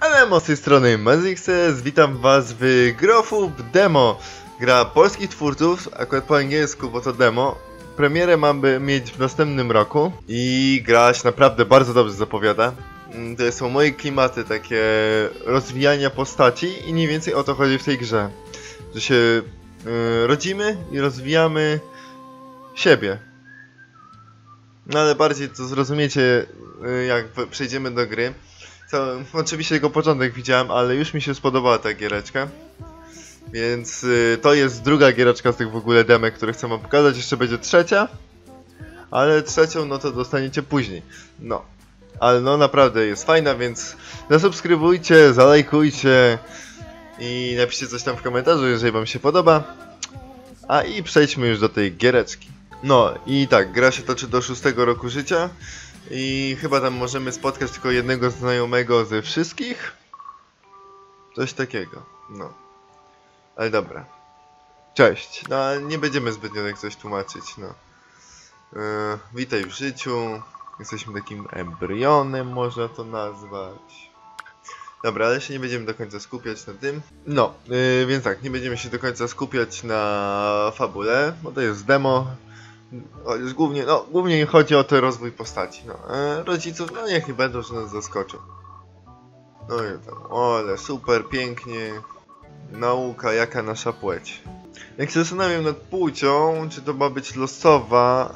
Alemo, z tej strony matiszxcs, witam was w Growing Up Demo. Gra polskich twórców, akurat po angielsku, bo to demo. Premierę mamy mieć w następnym roku i gra się naprawdę bardzo dobrze zapowiada. To są moje klimaty, takie rozwijania postaci i mniej więcej o to chodzi w tej grze. Że się rodzimy i rozwijamy siebie. No ale bardziej to zrozumiecie, jak przejdziemy do gry. Oczywiście jego początek widziałem, ale już mi się spodobała ta giereczka. Więc to jest druga giereczka z tych w ogóle demek, które chcę wam pokazać. Jeszcze będzie trzecia. Ale trzecią no to dostaniecie później. No. Ale no naprawdę jest fajna, więc zasubskrybujcie, zalajkujcie i napiszcie coś tam w komentarzu, jeżeli wam się podoba. A i przejdźmy już do tej giereczki. No i tak, gra się toczy do 6 roku życia. I chyba tam możemy spotkać tylko jednego znajomego ze wszystkich. Coś takiego, no. Ale dobra. Cześć. No, nie będziemy zbytnio jak coś tłumaczyć, no. Witaj w życiu. Jesteśmy takim embrionem, można to nazwać. Dobra, ale się nie będziemy do końca skupiać na tym. No, więc tak, nie będziemy się do końca skupiać na fabule, bo to jest demo. Głównie chodzi o ten rozwój postaci, no. A rodziców, no niech nie będą, że nas zaskoczą. No i tam, ale super, pięknie. Nauka, jaka nasza płeć. Jak się zastanawiam nad płcią, czy to ma być losowa,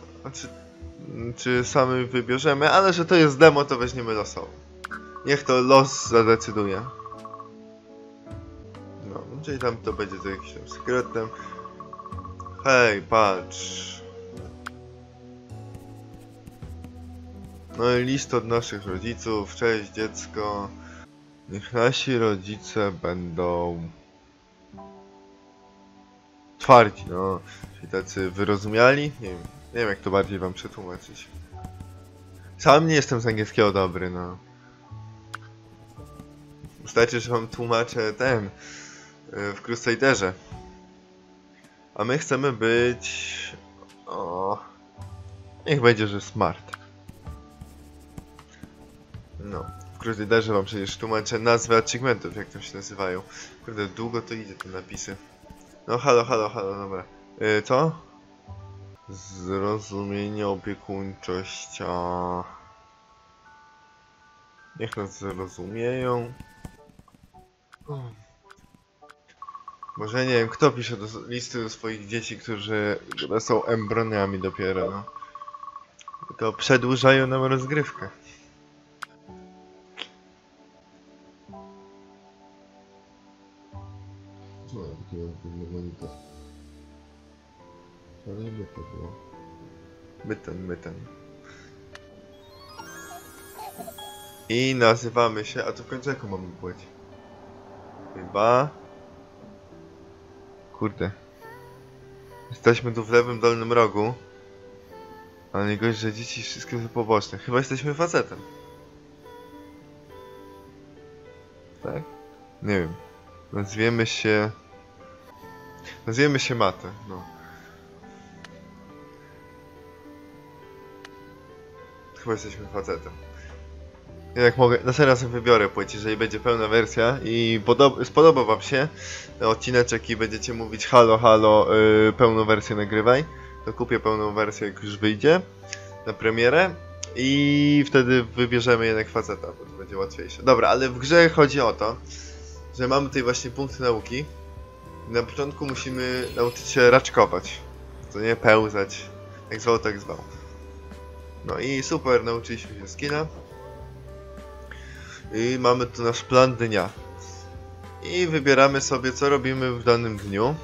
czy sami wybierzemy, ale że to jest demo, to weźmiemy losową. Niech to los zadecyduje. No, czyli tam to będzie z jakimś sekretem. Hej, patrz. No i list od naszych rodziców. Cześć dziecko. Niech nasi rodzice będą twardzi, no. Czyli tacy wyrozumiali. Nie wiem jak to bardziej wam przetłumaczyć. Sam nie jestem z angielskiego dobry, no. Wystarczy, że wam tłumaczę ten w Crusaderze. A my chcemy być... O... Niech będzie, że smart. No, w Crusaderze wam przecież tłumaczę nazwy achievementów, jak tam się nazywają. Kurde, długo to idzie te napisy. No halo, dobra. Co? Zrozumienie, opiekuńczość. Niech nas zrozumieją. Może nie wiem, kto pisze listy do swoich dzieci, którzy są embrionami dopiero, no. To przedłużają nam rozgrywkę. Ale by to było. Myten. I nazywamy się, a tu w końcu jaką mamy płeć? Chyba... Kurde. Jesteśmy tu w lewym dolnym rogu. Ale nie gość, że dzieci wszystkie są poboczne. Chyba jesteśmy facetem. Tak? Nie wiem. Nazwiemy się Matę, no. Chyba jesteśmy facetem. Jak mogę, na serio sobie wybiorę płeć, jeżeli będzie pełna wersja i spodoba wam się ten odcineczek i będziecie mówić halo, pełną wersję nagrywaj, to kupię pełną wersję, jak już wyjdzie na premierę i wtedy wybierzemy jednak faceta, bo to będzie łatwiejsze. Dobra, ale w grze chodzi o to, że mamy tutaj właśnie punkty nauki. Na początku musimy nauczyć się raczkować, to nie pełzać, jak zwał, tak zwał. No i super, nauczyliśmy się skina. I mamy tu nasz plan dnia. I wybieramy sobie, co robimy w danym dniu.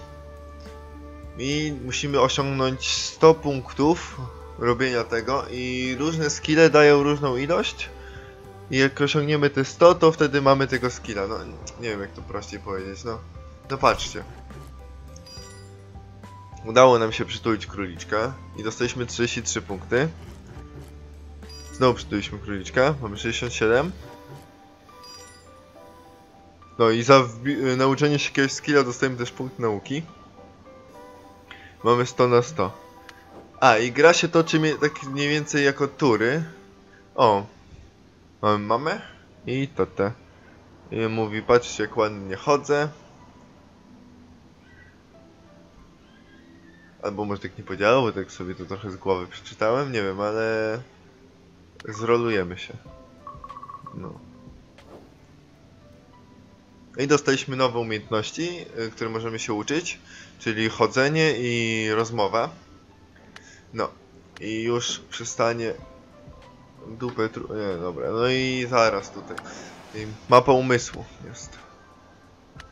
I musimy osiągnąć 100 punktów robienia tego. I różne skille dają różną ilość. I jak osiągniemy te 100, to wtedy mamy tego skilla. No, nie wiem jak to prościej powiedzieć, no. No patrzcie. Udało nam się przytulić króliczka. I dostaliśmy 33 punkty. Znowu przytuliśmy króliczka, mamy 67. No i za nauczenie się jakiegoś skilla dostajemy też punkt nauki. Mamy 100 na 100. A i gra się toczy tak mniej więcej jako tury. O! Mamy mamę i tatę. I mówi, patrzcie jak ładnie chodzę. Albo może tak nie powiedziało, bo tak sobie to trochę z głowy przeczytałem, nie wiem, ale... Zrolujemy się. No. I dostaliśmy nowe umiejętności, które możemy się uczyć, czyli chodzenie i rozmowa. No. I już przestanie... Dupę tru... Nie, dobra. No i zaraz tutaj. I mapa umysłu jest.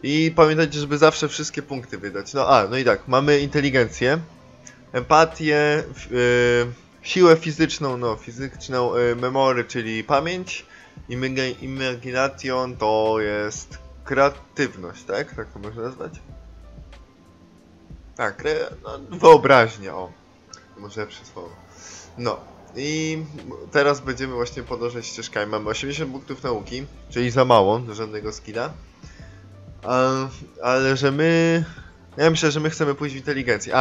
I pamiętajcie, żeby zawsze wszystkie punkty wydać. No a, no i tak, mamy inteligencję, empatię, siłę fizyczną, no fizyczną, memory, czyli pamięć, imagination to jest kreatywność, tak? Tak to można nazwać? Tak, no, wyobraźnia, o. Może lepsze słowo. No. I teraz będziemy właśnie podążać ścieżkami. Mamy 80 punktów nauki, czyli za mało, do żadnego skilla. Ale że my... Ja myślę, że my chcemy pójść w inteligencję.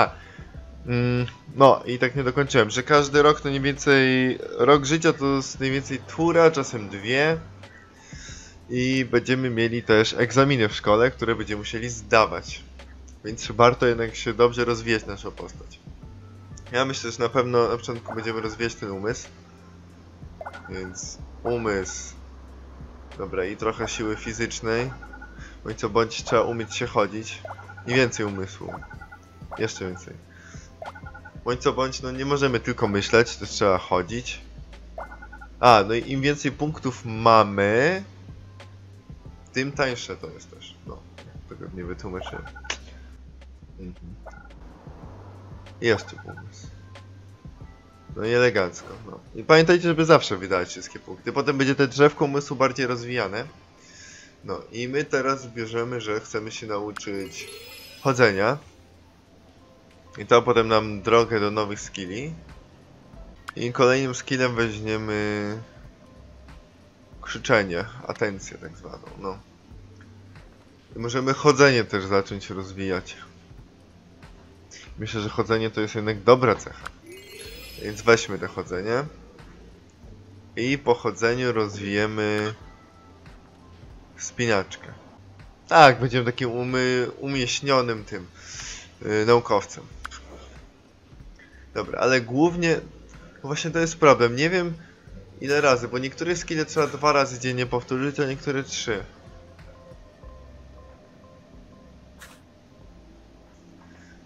No i tak nie dokończyłem, że każdy rok to mniej więcej... Rok życia to jest mniej więcej tura, czasem dwie. I będziemy mieli też egzaminy w szkole, które będziemy musieli zdawać. Więc warto jednak się dobrze rozwijać naszą postać. Ja myślę, że na pewno na początku będziemy rozwijać ten umysł. Więc umysł... Dobra, i trochę siły fizycznej. Bądź co bądź trzeba umieć się chodzić. I więcej umysłu. Jeszcze więcej. Bądź co bądź, no nie możemy tylko myśleć, też trzeba chodzić. A, no i im więcej punktów mamy... Tym tańsze to jest też. No, tego nie wytłumaczę. Jeszcze pomysł. No i elegancko, no. I pamiętajcie, żeby zawsze wydać wszystkie punkty. Potem będzie te drzewko umysłu bardziej rozwijane. No i my teraz bierzemy, że chcemy się nauczyć chodzenia. I to potem nam drogę do nowych skilli. I kolejnym skillem weźmiemy... Krzyczenie, atencję tak zwaną, no. I możemy chodzenie też zacząć rozwijać. Myślę, że chodzenie to jest jednak dobra cecha. Więc weźmy to chodzenie. I po chodzeniu rozwijemy... Spinaczkę. Tak, będziemy takim umieśnionym tym naukowcem. Dobra, ale głównie... No właśnie to jest problem, nie wiem ile razy, bo niektóre skille trzeba 2 razy dziennie powtórzyć, a niektóre 3.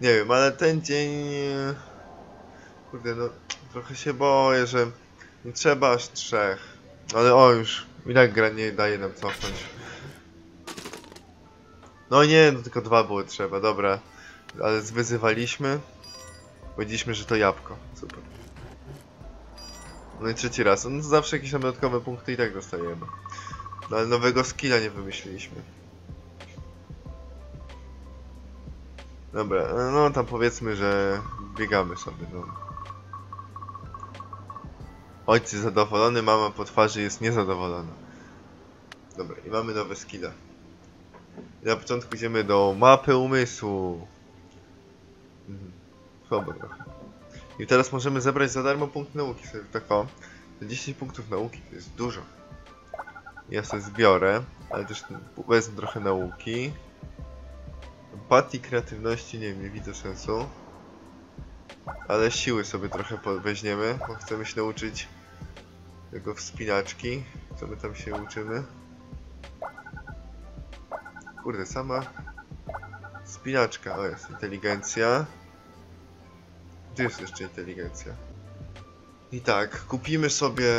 Nie wiem, ale ten dzień... Kurde, no trochę się boję, że nie trzeba aż 3. Ale o już, i tak gra nie daje nam cofnąć. No nie, no tylko 2 było trzeba, dobra. Ale zwyzywaliśmy. Powiedzieliśmy, że to jabłko, super. No i 3. raz, no zawsze jakieś tam dodatkowe punkty i tak dostajemy. No ale nowego skilla nie wymyśliliśmy. Dobra, no tam powiedzmy, że biegamy sobie, no. Ojciec zadowolony, mama po twarzy jest niezadowolona. Dobra, i mamy nowe skille. Na początku idziemy do mapy umysłu. Słabo trochę. I teraz możemy zebrać za darmo punkt nauki sobie tak o. 10 punktów nauki to jest dużo. Ja sobie zbiorę, ale też wezmę trochę nauki. Empatii, kreatywności, nie wiem, nie widzę sensu. Ale siły sobie trochę weźmiemy, bo chcemy się nauczyć tego wspinaczki. Co my tam się uczymy? Kurde, sama wspinaczka. O, jest inteligencja. Tu jest jeszcze inteligencja. I tak, kupimy sobie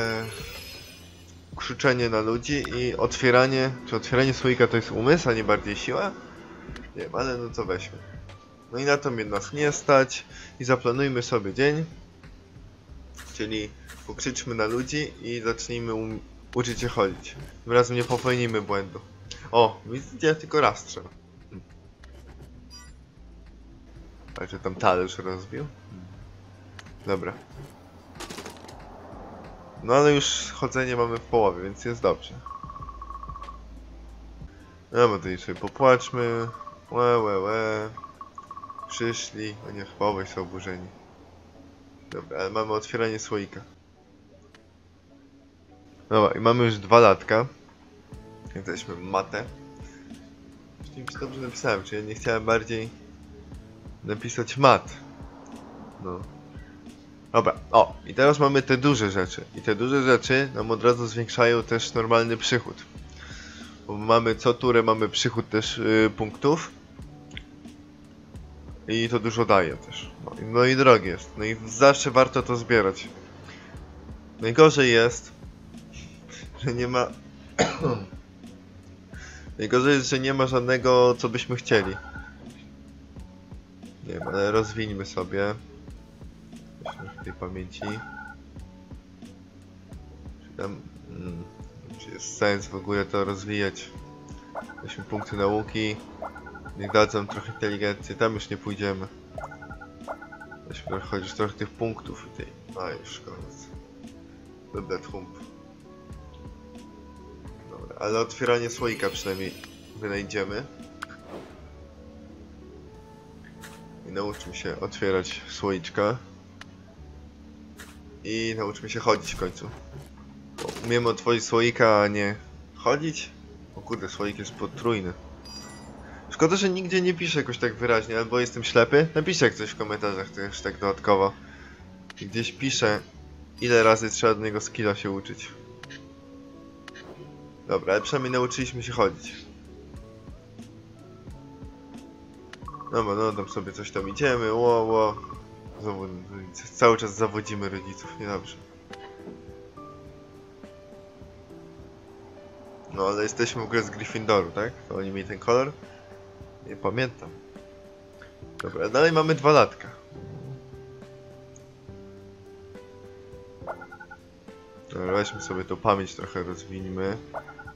krzyczenie na ludzi i otwieranie... Czy otwieranie słoika to jest umysł, a nie bardziej siła? Nie wiem, ale no to weźmy. No i na to mnie nas nie stać. I zaplanujmy sobie dzień. Czyli pokrzyczmy na ludzi i zacznijmy uczyć się chodzić. Tym razem nie popełnimy błędu. O, widzicie, ja tylko raz trzeba. Ale czy tam talerz rozbił? Dobra. No ale już chodzenie mamy w połowie, więc jest dobrze. No bo tutaj sobie popłaczmy. Łe. Przyszli. O nie, chyba obaj są oburzeni. Dobra, ale mamy otwieranie słoika. Dobra, i mamy już 2 latka. Pamiętaliśmy matę. Czyli mi się dobrze napisałem, czy ja nie chciałem bardziej napisać mat. No. Dobra, o, i teraz mamy te duże rzeczy. I te duże rzeczy nam od razu zwiększają też normalny przychód. Bo mamy co turę, mamy przychód też punktów. I to dużo daje też. No i drogie jest. No i zawsze warto to zbierać. Najgorzej jest, że nie ma... Najgorzej jest, że nie ma żadnego, co byśmy chcieli. Nie wiem, ale rozwińmy sobie. W tej pamięci. Czy tam... czy jest sens w ogóle to rozwijać? Weźmy punkty nauki. Niech dadzą trochę inteligencji, tam już nie pójdziemy. Weźmy chociaż trochę tych punktów i tej... A już koniec. Dobra, trump. Dobra, ale otwieranie słoika przynajmniej wynajdziemy. I nauczmy się otwierać słoiczka. I nauczmy się chodzić w końcu. Bo umiemy otworzyć słoika, a nie chodzić? O kurde, słoik jest potrójny. Szkoda, że nigdzie nie piszę jakoś tak wyraźnie, albo jestem ślepy. Napiszcie jak coś w komentarzach też tak dodatkowo. Gdzieś piszę, ile razy trzeba do niego skilla się uczyć. Dobra, ale przynajmniej nauczyliśmy się chodzić. No bo no, tam sobie coś tam idziemy, ło. Cały czas zawodzimy rodziców, niedobrze. No ale jesteśmy w ogóle z Gryffindoru, tak? To oni mieli ten kolor. Nie pamiętam. Dobra, dalej mamy 2 latka. Dobra, weźmy sobie tą pamięć trochę, rozwinijmy.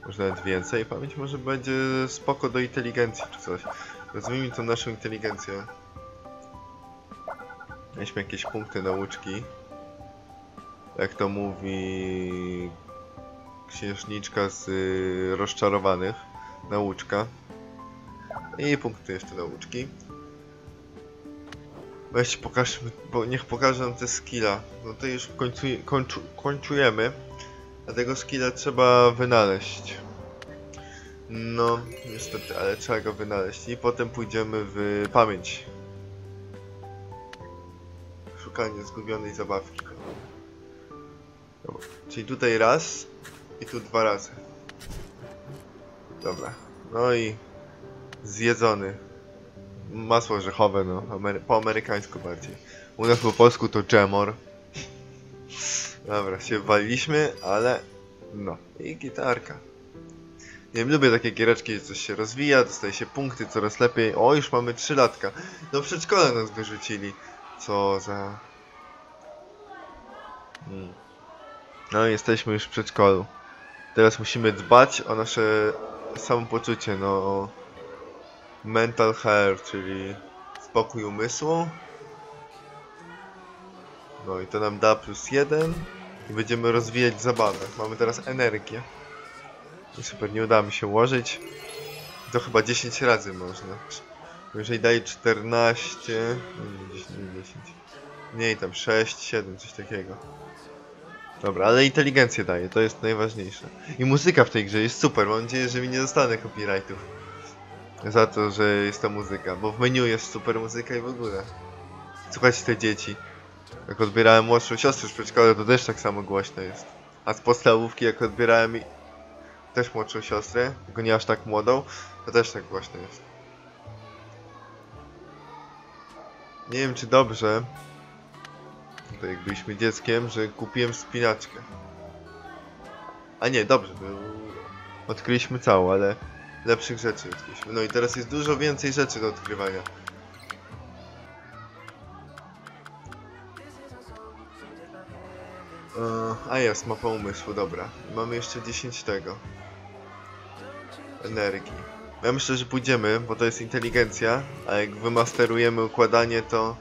Może nawet więcej. Pamięć może będzie spoko do inteligencji czy coś. Rozwinijmy tą naszą inteligencję. Weźmy jakieś punkty nauczki. Jak to mówi... Księżniczka z rozczarowanych. Nauczka. I punkty jeszcze nauczki. Weź pokażmy, bo niech pokażę nam te skilla. No to już kończujemy. A tego skilla trzeba wynaleźć. No, niestety, ale trzeba go wynaleźć. I potem pójdziemy w pamięć. Szukanie zgubionej zabawki. Dobra. Czyli tutaj raz i tu 2 razy. Dobra. No i... zjedzony. Masło orzechowe, no. Po amerykańsku bardziej. U nas po polsku to dżemor. Dobra, się waliliśmy, ale... No. I gitarka. Nie wiem, lubię takie giereczki, gdzie coś się rozwija, dostaje się punkty, coraz lepiej. O, już mamy 3 latka. No przedszkole nas wyrzucili. Co za... No, jesteśmy już w przedszkolu. Teraz musimy dbać o nasze samopoczucie, no... Mental health, czyli spokój umysłu. No i to nam da +1. I będziemy rozwijać zabawę. Mamy teraz energię. I super, nie uda mi się ułożyć. To chyba 10 razy można. Jeżeli daje 14... Nie, 10. Mniej tam 6, 7, coś takiego. Dobra, ale inteligencję daje, to jest najważniejsze. I muzyka w tej grze jest super. Mam nadzieję, że mi nie dostanę copyrightów. Za to, że jest ta muzyka, bo w menu jest super muzyka i w ogóle. Słuchajcie te dzieci. Jak odbierałem młodszą siostrę w przedszkole, to też tak samo głośno jest. A z podstawówki jak odbierałem też młodszą siostrę, tylko nie aż tak młodą, to też tak głośno jest. Nie wiem czy dobrze, to jak byliśmy dzieckiem, że kupiłem spinaczkę. A nie, dobrze, bo odkryliśmy całą, ale... lepszych rzeczy odkryliśmy. No i teraz jest dużo więcej rzeczy do odkrywania. A jest, mapa umysłu, dobra. Mamy jeszcze 10 tego. Energii. Ja myślę, że pójdziemy, bo to jest inteligencja, a jak wymasterujemy układanie, to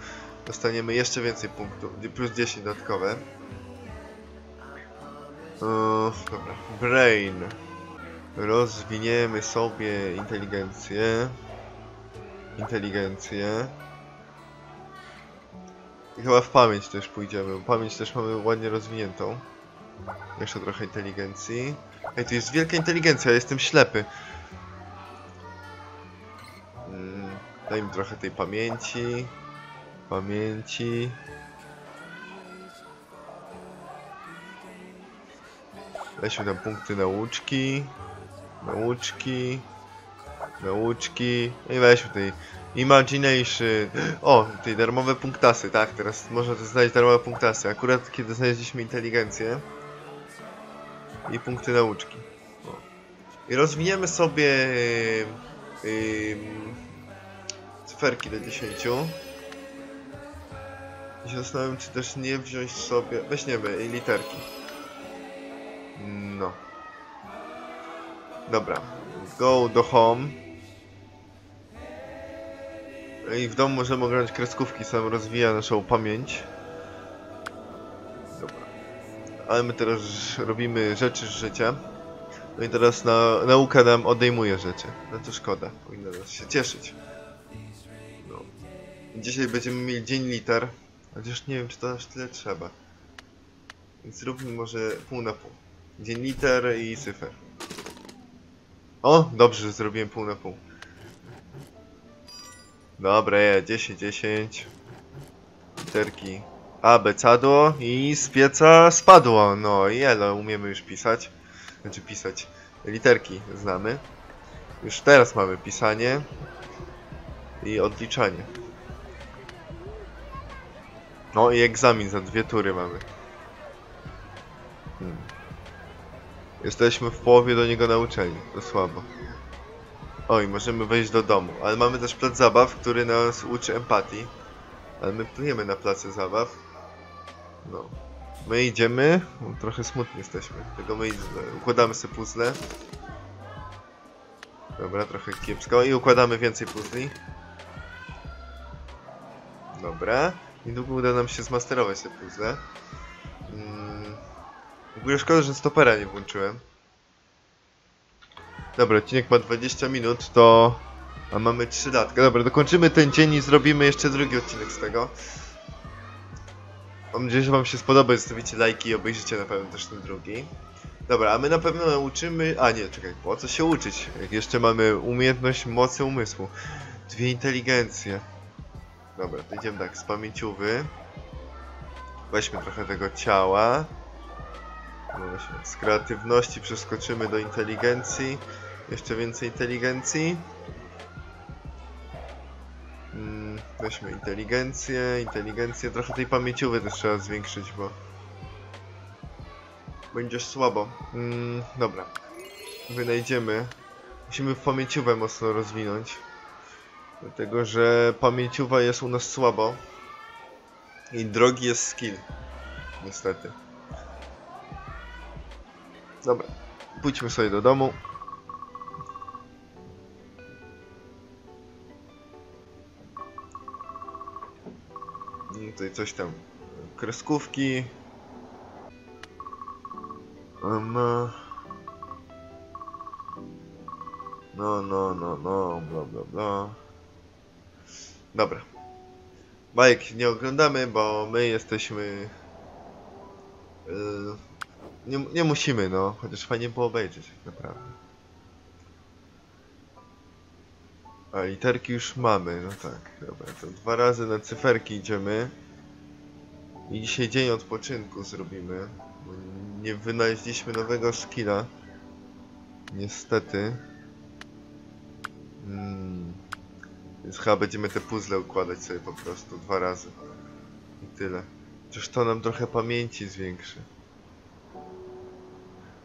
dostaniemy jeszcze więcej punktów, +10 dodatkowe. Dobra. Brain. Rozwiniemy sobie inteligencję. I chyba w pamięć też pójdziemy, bo pamięć też mamy ładnie rozwiniętą. Jeszcze trochę inteligencji. Ej, tu jest wielka inteligencja, ja jestem ślepy. Daj mi trochę tej pamięci. Weźmy tam punkty nauczki. No i weźmy tej Imagination. O, tej darmowe punktasy, tak, teraz można znaleźć darmowe punktasy. Akurat kiedy znaleźliśmy inteligencję i punkty nauczki. O. I rozwiniemy sobie cyferki do 10. I się zastanawiam, czy też nie wziąć sobie... Weźmiemy literki. No. Dobra. Go do home. I w domu możemy oglądać kreskówki, sam rozwija naszą pamięć. Dobra. Ale my teraz robimy rzeczy z życia. No i teraz nauka nam odejmuje rzeczy. No to szkoda, powinna nas się cieszyć. No. Dzisiaj będziemy mieli dzień liter. Chociaż nie wiem, czy to aż tyle trzeba. Więc zróbmy może pół na pół. Dzień liter i cyfer. O, dobrze, że zrobiłem pół na pół. Dobra, 10, 10. Literki A, B, cadło i z pieca spadło. No i ale umiemy już pisać. Znaczy pisać. Literki znamy. Już teraz mamy pisanie i odliczanie. No i egzamin za 2 tury mamy. Jesteśmy w połowie do niego nauczeni, to słabo. Oj, możemy wejść do domu, ale mamy też plac zabaw, który nas uczy empatii. Ale my płyniemy na placu zabaw. No. My idziemy, no, trochę smutni jesteśmy, dlatego my układamy sobie puzzle. Dobra, trochę kiepsko i układamy więcej puzli. Dobra, niedługo uda nam się zmasterować te puzzle. W ogóle szkoda, że stopera nie włączyłem. Dobra, odcinek ma 20 minut, to... A mamy 3 latka. Dobra, dokończymy ten dzień i zrobimy jeszcze drugi odcinek z tego. Mam nadzieję, że wam się spodoba, zostawicie lajki i obejrzycie na pewno też ten drugi. Dobra, a my na pewno nauczymy... A nie, czekaj, po co się uczyć? Jak jeszcze mamy umiejętność mocy umysłu. 2 inteligencje. Dobra, to idziemy tak, z pamięciówy. Weźmy trochę tego ciała. Z kreatywności przeskoczymy do inteligencji. Jeszcze więcej inteligencji. Weźmy inteligencję. Trochę tej pamięciowej też trzeba zwiększyć, bo będziesz słabo. Dobra. Wynajdziemy. Musimy pamięciówę mocno rozwinąć. Dlatego, że pamięciowa jest u nas słabo. I drogi jest skill. Niestety. Dobra, pójdźmy sobie do domu. I tutaj coś tam. Kreskówki. No, bla bla bla. Dobra. Bajek nie oglądamy, bo my jesteśmy... Nie musimy, no, chociaż fajnie było obejrzeć, tak naprawdę. A literki już mamy, no tak, dobra, to 2 razy na cyferki idziemy. I dzisiaj dzień odpoczynku zrobimy, bo nie wynaleźliśmy nowego skilla. Niestety. Więc chyba będziemy te puzzle układać sobie po prostu 2 razy. I tyle. Chociaż to nam trochę pamięci zwiększy.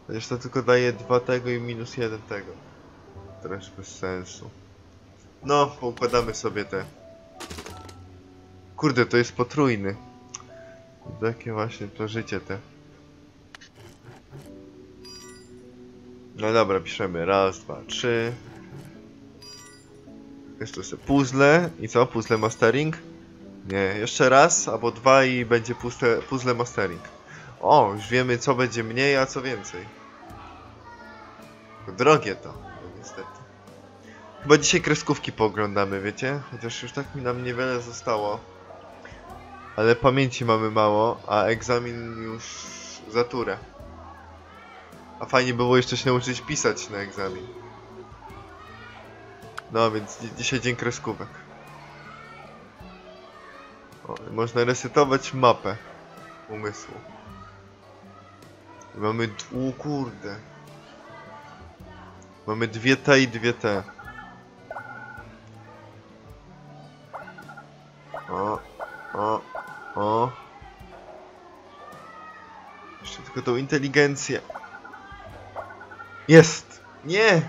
Chociaż to tylko daje 2 tego i -1 tego. Trochę bez sensu. No, poukładamy sobie te... Kurde, to jest potrójny. Takie właśnie to życie te. No dobra, piszemy 1, 2, 3. Jeszcze sobie puzzle. I co? Puzzle mastering? Nie, jeszcze raz albo 2 i będzie puzzle mastering. O, już wiemy co będzie mniej, a co więcej. Drogie to, no niestety. Chyba dzisiaj kreskówki pooglądamy, wiecie? Chociaż już tak mi nam niewiele zostało. Ale pamięci mamy mało, a egzamin już za turę. A fajnie było jeszcze się nauczyć pisać na egzamin. No więc dzisiaj dzień kreskówek. O, można resetować mapę umysłu. I mamy... O kurde. Mamy dwie T i dwie T. O. Jeszcze tylko tą inteligencję. Jest! Nie!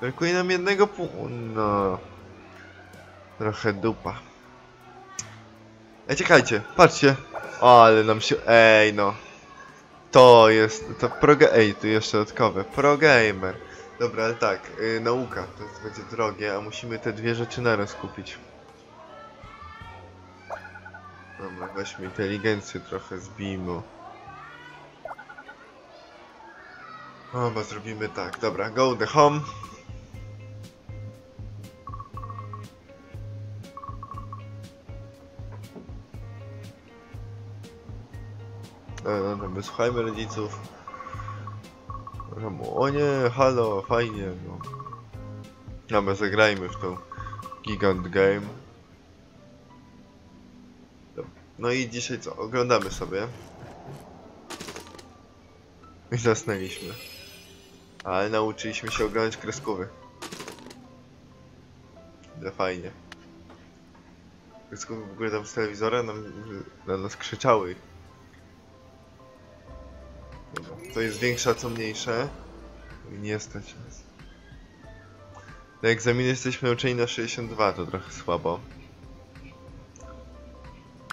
Brakuje nam jednego punktu. No. Trochę dupa. Ej, czekajcie, patrzcie. O, ale nam się... Ej, no. To jest... To proge... Ej, tu jeszcze dodatkowe. Progamer. Dobra, ale tak. Nauka. To jest, będzie drogie, a musimy te dwie rzeczy naraz kupić. Dobra, weźmy inteligencję trochę, zbijmy. O, bo zrobimy tak. Dobra, go the home. Dobra, my słuchajmy rodziców. O nie, halo, fajnie. No. Dobra, zagrajmy w tą Gigant Game. No i dzisiaj co? Oglądamy sobie. I zasnęliśmy. Ale nauczyliśmy się oglądać kreskówki. No fajnie. Kreskówki w ogóle tam z telewizora na nas krzyczały. To jest większa, co mniejsze. I nie stać nas. Na egzaminie jesteśmy uczeni na 62, to trochę słabo.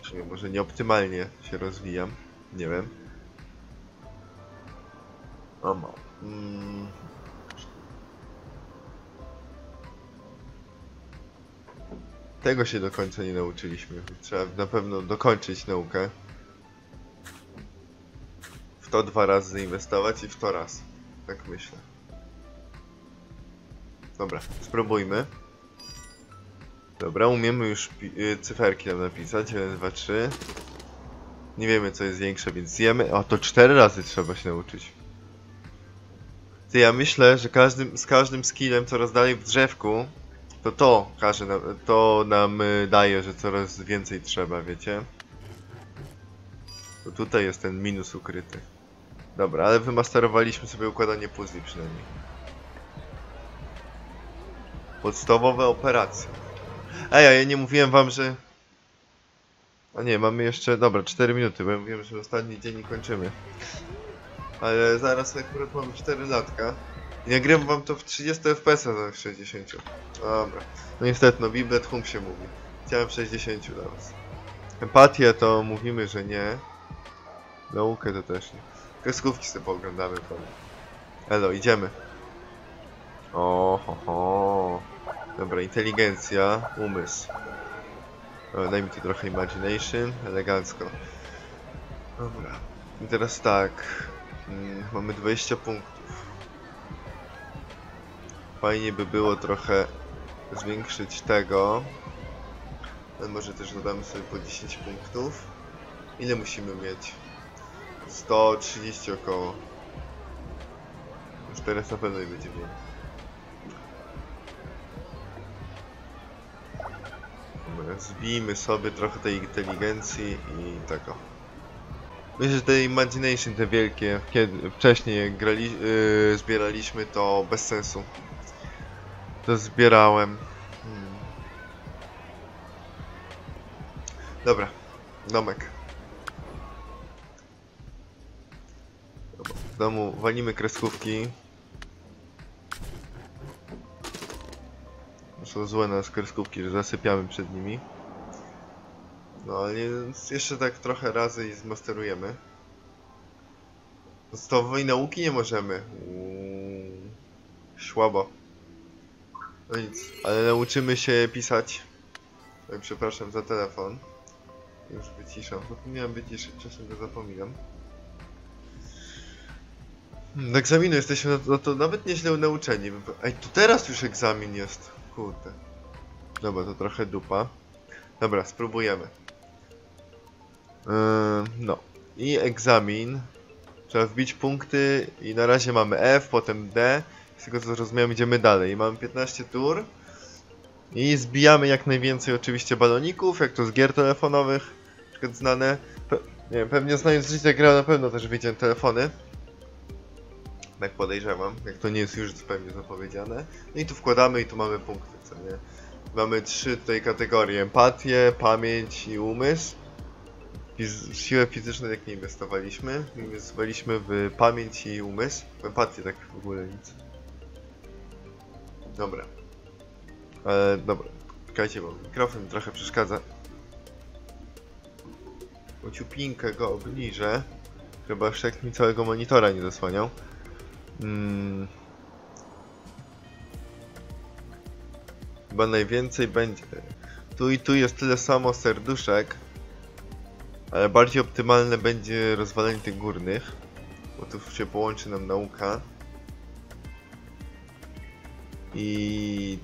Czyli może nieoptymalnie się rozwijam. Nie wiem. O ma. Tego się do końca nie nauczyliśmy. Trzeba na pewno dokończyć naukę. W to dwa razy zainwestować i w to raz. Tak myślę. Dobra, spróbujmy. Dobra, umiemy już cyferki nam napisać. 1, 2, 3. Nie wiemy, co jest większe, więc zjemy. O, to 4 razy trzeba się nauczyć. Ty, ja myślę, że z każdym skillem coraz dalej w drzewku, to nam daje, że coraz więcej trzeba, wiecie? To tutaj jest ten minus ukryty. Dobra, ale wymasterowaliśmy sobie układanie puzli przynajmniej. Podstawowe operacje. Ej, a ja nie mówiłem wam, że... A nie, mamy jeszcze... Dobra, 4 minuty, bo ja mówiłem, że ostatni dzień i kończymy. Ale zaraz akurat mamy 4 latka. I nagrywam wam to w 30 fps na 60. Dobra. No niestety, no Biblet Hum się mówi. Chciałem 60 dla was. Empatię to mówimy, że nie. Naukę to też nie. Kreskówki sobie pooglądamy. Elo, idziemy. O, ho, ho. Dobra, inteligencja, umysł. O, daj mi tu trochę imagination, elegancko. Dobra. I teraz tak. Mamy 20 punktów. Fajnie by było trochę zwiększyć tego. Ale może też dodamy sobie po 10 punktów. Ile musimy mieć? 130 około. Już teraz na pewno nie będziemy mieli. Zbijmy sobie trochę tej inteligencji i tego. Myślę, że te imagination, te wielkie, kiedy wcześniej zbieraliśmy, to bez sensu. To zbierałem. Dobra, domek. W domu walimy kreskówki. Są złe nas kreskówki, że zasypiamy przed nimi. No ale jeszcze tak trochę razy i zmasterujemy. Podstawowej nauki nie możemy. Słabo. No nic, ale nauczymy się pisać. Oj, przepraszam za telefon. Już wyciszam. Powinienem wyciszyć, czasem go zapominam. Do egzaminu jesteśmy no to nawet nieźle nauczeni. Ej, to teraz już egzamin jest. Kurde. Dobra, to trochę dupa. Dobra, spróbujemy. No. I egzamin. Trzeba wbić punkty i na razie mamy F, potem D. Z tego co zrozumiałem idziemy dalej. Mamy 15 tur. I zbijamy jak najwięcej oczywiście baloników, jak to z gier telefonowych. Na przykład znane. Nie wiem, pewnie znając życie gra na pewno też widziałem telefony. Tak podejrzewam, jak to nie jest już zupełnie zapowiedziane. No i tu wkładamy i tu mamy punkty, co nie? Mamy 3 tutaj kategorie. Empatię, pamięć i umysł. W siłę fizyczną jak nie inwestowaliśmy. Inwestowaliśmy w pamięć i umysł. W empatię tak w ogóle nic. Dobra. Dobra. Czekajcie, bo mikrofon trochę przeszkadza. O ciupinkę go obniżę. Chyba szczek mi całego monitora nie zasłaniał. Chyba najwięcej będzie. Tu i tu jest tyle samo serduszek. Ale bardziej optymalne będzie rozwalenie tych górnych. Bo tu się połączy nam nauka. I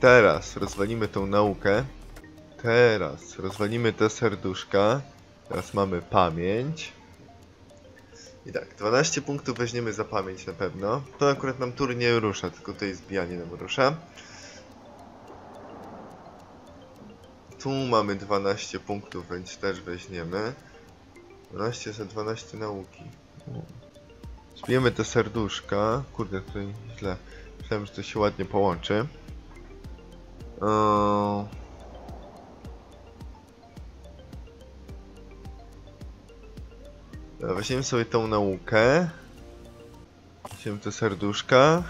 teraz rozwalimy tą naukę. Teraz rozwalimy te serduszka. Teraz mamy pamięć. I tak, 12 punktów weźmiemy za pamięć na pewno. To akurat nam tur nie rusza, tylko tutaj zbijanie nam rusza. Tu mamy 12 punktów, więc też weźmiemy. 12 za 12 nauki. Zbijemy te serduszka. Kurde, tutaj źle. Myślałem, że to się ładnie połączy. Weźmiemy sobie tą naukę. Weźmiemy te serduszka.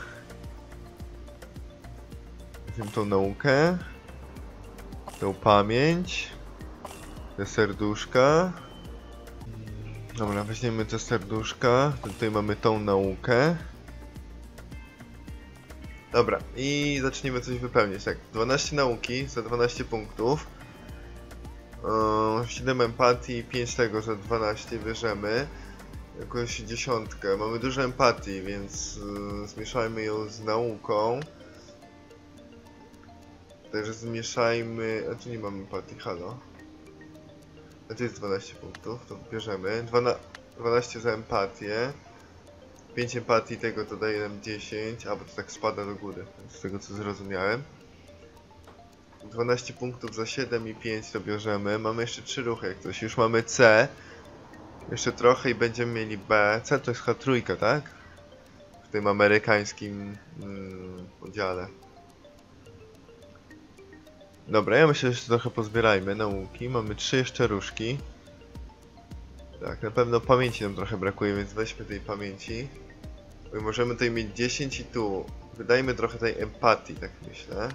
Weźmiemy tą naukę. Tą pamięć. Te serduszka. Dobra, weźmiemy te serduszka. Tutaj mamy tą naukę. Dobra, i zaczniemy coś wypełniać. Tak, 12 nauki za 12 punktów. 7 empatii, 5 tego za 12 bierzemy. Jakąś dziesiątkę. Mamy dużo empatii, więc zmieszajmy ją z nauką. Także zmieszajmy... A tu nie mamy empatii, halo. A tu jest 12 punktów, to bierzemy. 12 za empatię. 5 empatii tego to daje nam 10, a bo to tak spada do góry, z tego co zrozumiałem. 12 punktów za 7 i 5 to bierzemy. Mamy jeszcze 3 ruchy jak coś. Już mamy C. Jeszcze trochę i będziemy mieli B. C to jest H3, tak? W tym amerykańskim podziale. Dobra, ja myślę, że jeszcze trochę pozbierajmy nauki. Mamy 3 jeszcze różki. Tak, na pewno pamięci nam trochę brakuje, więc weźmy tej pamięci. Bo możemy tutaj mieć 10 i tu. Wydajmy trochę tej empatii, tak myślę.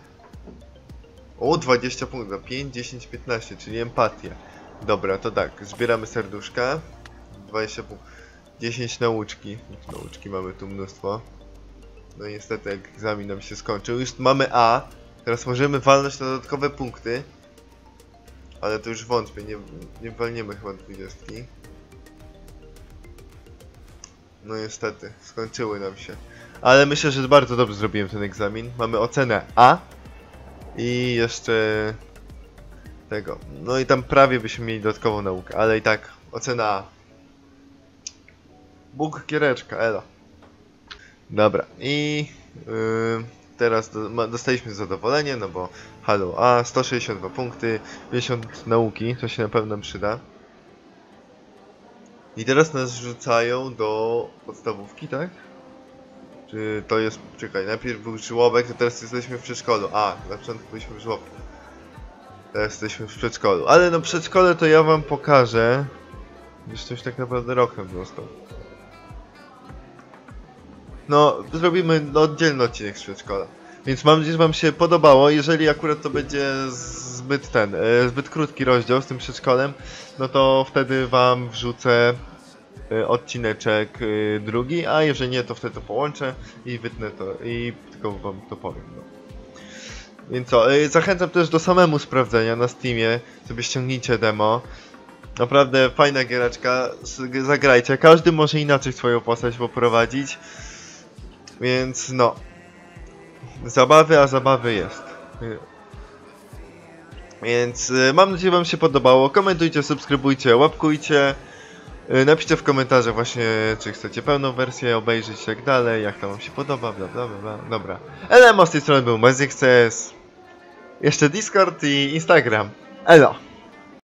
O, 20 punktów, 5, 10, 15, czyli empatię. Dobra, to tak, zbieramy serduszka. 20 punktów, 10 nauczki. Nauczki mamy tu mnóstwo. No i niestety jak egzamin nam się skończył. Już mamy A. Teraz możemy walnąć na dodatkowe punkty. Ale to już wątpię, nie walniemy chyba 20. No niestety, skończyły nam się. Ale myślę, że bardzo dobrze zrobiłem ten egzamin. Mamy ocenę A. I jeszcze tego. No i tam prawie byśmy mieli dodatkową naukę, ale i tak ocena A. Bóg giereczka, elo. Dobra, i teraz dostaliśmy zadowolenie, no bo halo A, 162 punkty, 50 nauki, to się na pewno przyda. I teraz nas rzucają do podstawówki, tak? Czy to jest... Czekaj, najpierw był żłobek, a teraz jesteśmy w przedszkolu. A, na początku byliśmy w żłobku. Teraz jesteśmy w przedszkolu. Ale no przedszkole to ja wam pokażę. Już coś tak naprawdę rok nam został. No, zrobimy oddzielny odcinek z przedszkola. Więc mam nadzieję, że wam się podobało. Jeżeli akurat to będzie zbyt zbyt krótki rozdział z tym przedszkolem, no to wtedy wam wrzucę odcineczek drugi, a jeżeli nie, to wtedy to połączę i wytnę to i tylko wam to powiem. No. Więc co, zachęcam też do samemu sprawdzenia na Steamie, sobie ściągnijcie demo. Naprawdę fajna giereczka, zagrajcie. Każdy może inaczej swoją postać poprowadzić, więc no. Zabawy, a zabawy jest. Więc mam nadzieję, że wam się podobało. Komentujcie, subskrybujcie, łapkujcie. Napiszcie w komentarzach właśnie, czy chcecie pełną wersję obejrzeć i tak dalej, jak to wam się podoba, bla bla bla, dobra. Elemo, z tej strony był matiszxcs, jeszcze Discord i Instagram. Elo!